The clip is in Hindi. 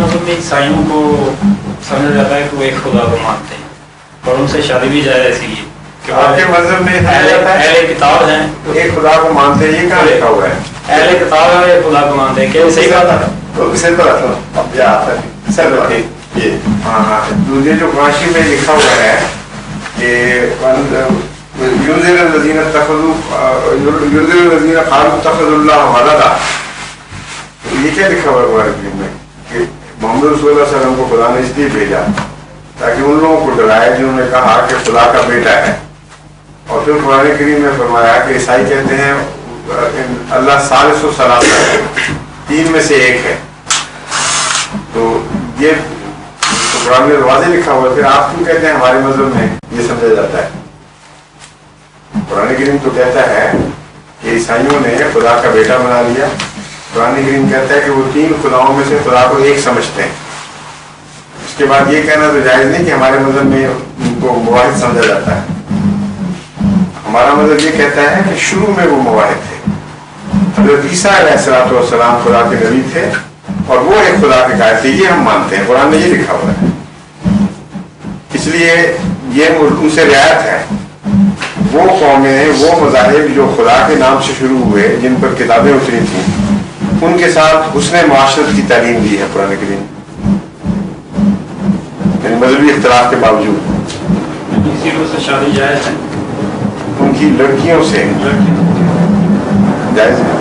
मजहब में ईसाइयों को समझा जाता है कि वो एक खुदा को मानते हैं और उनसे शादी भी जाए इसीलिए। आपके मजहब में अहले किताब हैं तो एक खुदा को मानते हैं, ये कहाँ लिखा हुआ है? अहले किताब है एक खुदा को मानते हैं, क्या सही बात है? तो सही बात है, अब यह आता है सर ये हाँ। दूसरे जो फांसी में लिखा हुआ है कि ये क्या लिखा हुआ है कि मोहम्मद रसूलुल्लाह सल्लल्लाहु अलैहि वसल्लम को खुदा ने इसलिए भेजा ताकि उन लोगों को डराए जिन्होंने कहा कि खुदा का बेटा है। और फिर कुरान करीम में फरमाया कि ईसाई कहते हैं अल्लाह सालिस है, तीन में से एक है। तो ये कुरान में वाज़ेह लिखा हुआ है, फिर आप क्यों कहते हैं हमारे मजहब में ये समझा जाता है? कुरान करीम तो कहता है कि ईसाइयों ने खुदा का बेटा बना लिया। कुरान करीम कहता है कि वो तीन खुदाओं में से खुदा को एक समझते हैं। उसके बाद ये कहना तो जायज़ नहीं कि हमारे मजहब में उनको मुवाहिद समझा जाता है। हमारा मजहब ये कहता है कि शुरू में वो मुवाहिद थे। हज़रत ईसा अलैहिस्सलाम खुदा के नबी थे और वो एक खुदा के कायल थे, ये हम मानते हैं, कुरान में ये लिखा हुआ है। इसलिए ये उनसे रियायत है। वो कौमें, वो मज़ाहिब जो खुदा के नाम से शुरू हुए, जिन पर किताबें उतरी थी, उनके साथ उसने माशरत की तालीम दी है कुरान करीम, मजहबी इख्तिलाफ के बावजूद। किसी को से शादी जायज़ है, उनकी लड़कियों से जायज़ है।